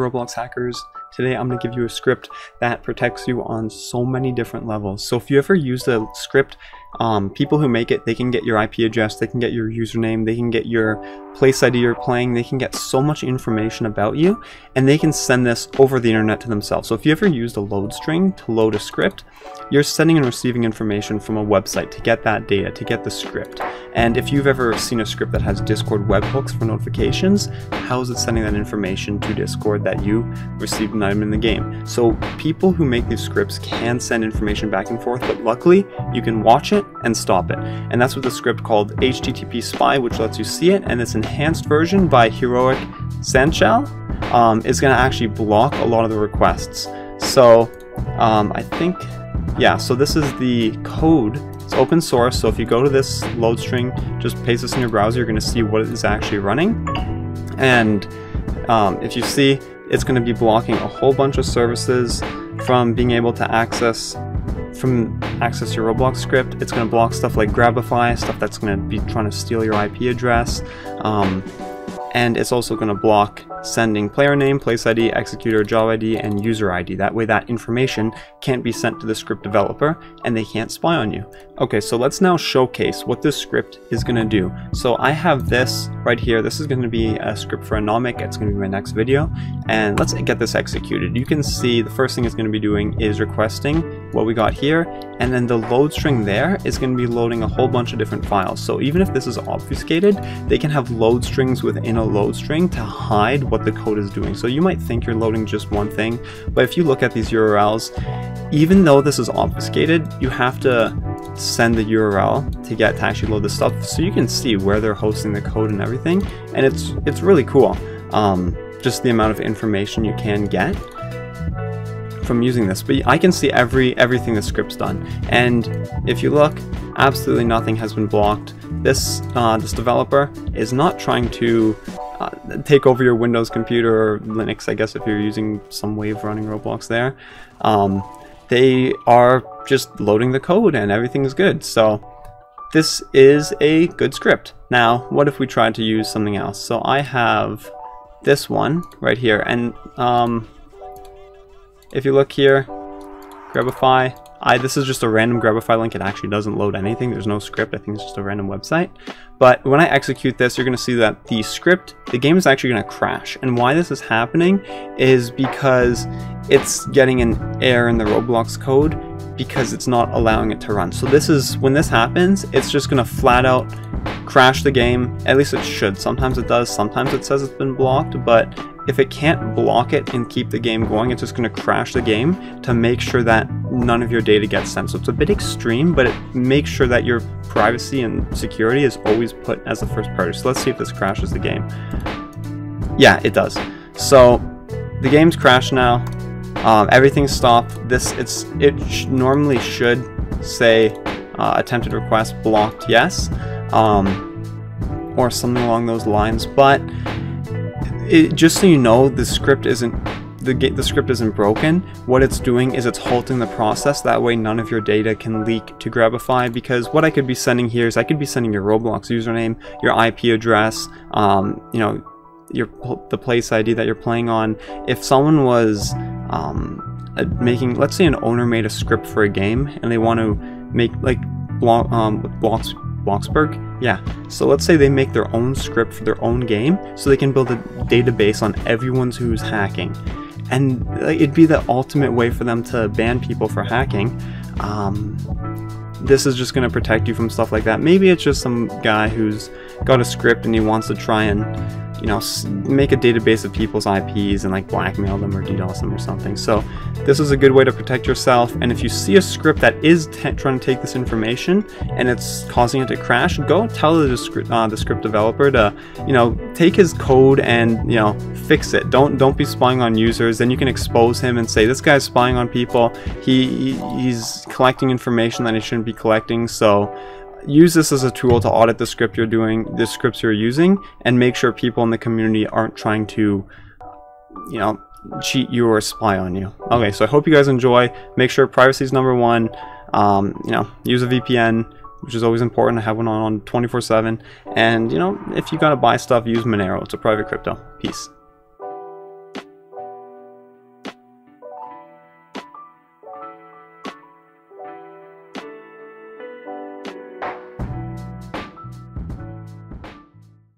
Roblox hackers, today I'm going to give you a script that protects you on so many different levels. So if you ever use the script, people who make it, they can get your IP address, they can get your username, they can get your place ID you're playing, they can get so much information about you, and they can send this over the internet to themselves. So if you ever used a load string to load a script, you're sending and receiving information from a website to get that data, to get the script. And if you've ever seen a script that has Discord webhooks for notifications, how is it sending that information to Discord that you received an item in the game? So people who make these scripts can send information back and forth, but luckily you can watch it and stop it. And that's what the script called HTTP spy, which lets you see it, and this enhanced version by Heroic Sanchal is going to actually block a lot of the requests. So I think, yeah, so this is the code. It's open source, so if you go to this load string, just paste this in your browser, you're going to see what is actually running. And if you see, it's going to be blocking a whole bunch of services from being able to access your Roblox script. It's going to block stuff like Grabify, stuff that's going to be trying to steal your IP address, and it's also going to block sending player name, place ID, executor, job ID, and user ID. That way that information can't be sent to the script developer and they can't spy on you. Okay, so let's now showcase what this script is going to do. So I have this right here. This is going to be a script for Anomic. It's going to be my next video. And let's get this executed. You can see the first thing it's going to be doing is requesting what we got here. And then the load string there is going to be loading a whole bunch of different files. So even if this is obfuscated, they can have load strings within a load string to hide what the code is doing. So you might think you're loading just one thing, but if you look at these URLs, even though this is obfuscated, you have to send the URL to get to actually load the stuff, so you can see where they're hosting the code and everything. And it's really cool, just the amount of information you can get from using this. But I can see everything the script's done, and if you look, absolutely nothing has been blocked. This developer is not trying to take over your Windows computer or Linux, I guess, if you're using some way of running Roblox there. They are just loading the code and everything is good. So this is a good script. Now, what if we tried to use something else? So I have this one right here. And if you look here, Grabify, this is just a random Grabify link. It actually doesn't load anything. There's no script. I think it's just a random website. But when I execute this, you're going to see that the script, the game is actually going to crash. And why this is happening is because it's getting an error in the Roblox code because it's not allowing it to run. So this is, when this happens, it's just going to flat out crash the game. At least it should. Sometimes it does. Sometimes it says it's been blocked, but if it can't block it and keep the game going, it's just going to crash the game to make sure that none of your data gets sent. So it's a bit extreme, but it makes sure that your privacy and security is always put as the first priority. So let's see if this crashes the game. Yeah, it does. So the game's crashed now. Everything's stopped. It normally should say attempted request blocked, yes, or something along those lines. But just so you know, the script isn't broken. What it's doing is it's halting the process. That way none of your data can leak to Grabify, because what I could be sending here is I could be sending your Roblox username, your IP address, you know, the place ID that you're playing on. If someone was making, let's say an owner made a script for a game and they want to make like Bloxburg. Yeah, so let's say they make their own script for their own game so they can build a database on everyone who's hacking. And it'd be the ultimate way for them to ban people for hacking. This is just going to protect you from stuff like that. Maybe it's just some guy who's got a script and he wants to try and, you know, make a database of people's IPs and like blackmail them or DDoS them or something. So this is a good way to protect yourself. And if you see a script that is trying to take this information and it's causing it to crash, go tell the script developer to, you know, take his code and, you know, fix it. Don't be spying on users. Then you can expose him and say, this guy's spying on people. He's collecting information that he shouldn't be collecting. So use this as a tool to audit the script you're doing, the scripts you're using, and make sure people in the community aren't trying to, you know, cheat you or spy on you. Okay, so I hope you guys enjoy. Make sure privacy is number one. You know, use a VPN, which is always important. I have one on 24/7. And you know, if you gotta buy stuff, use Monero. It's a private crypto. Peace.